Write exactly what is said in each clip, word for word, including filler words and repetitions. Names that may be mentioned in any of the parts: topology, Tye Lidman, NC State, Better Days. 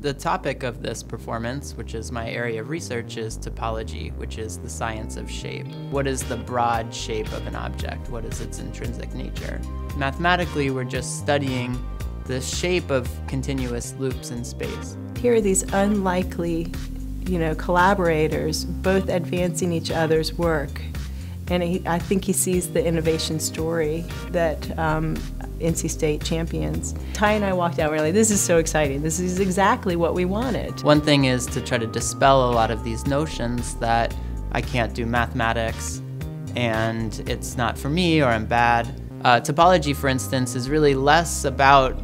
The topic of this performance, which is my area of research, is topology, which is the science of shape. What is the broad shape of an object? What is its intrinsic nature? Mathematically, we're just studying the shape of continuous loops in space. Here are these unlikely, you know, collaborators, both advancing each other's work. And he, I think he sees the innovation story that um, N C State champions. Ty and I walked out, we were like, this is so exciting. This is exactly what we wanted. One thing is to try to dispel a lot of these notions that I can't do mathematics and it's not for me or I'm bad. Uh, topology, for instance, is really less about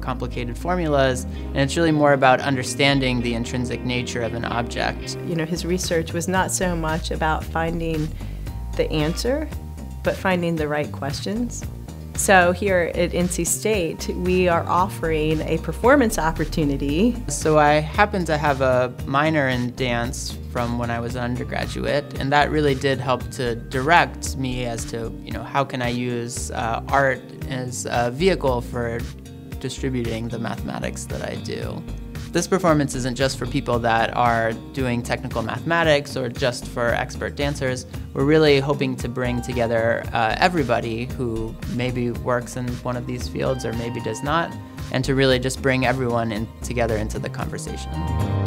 complicated formulas, and it's really more about understanding the intrinsic nature of an object. You know, his research was not so much about finding the answer, but finding the right questions. So here at N C State, we are offering a performance opportunity. So I happen to have a minor in dance from when I was an undergraduate, and that really did help to direct me as to, you know, how can I use uh, art as a vehicle for distributing the mathematics that I do. This performance isn't just for people that are doing technical mathematics or just for expert dancers. We're really hoping to bring together uh, everybody who maybe works in one of these fields or maybe does not, and to really just bring everyone in together into the conversation.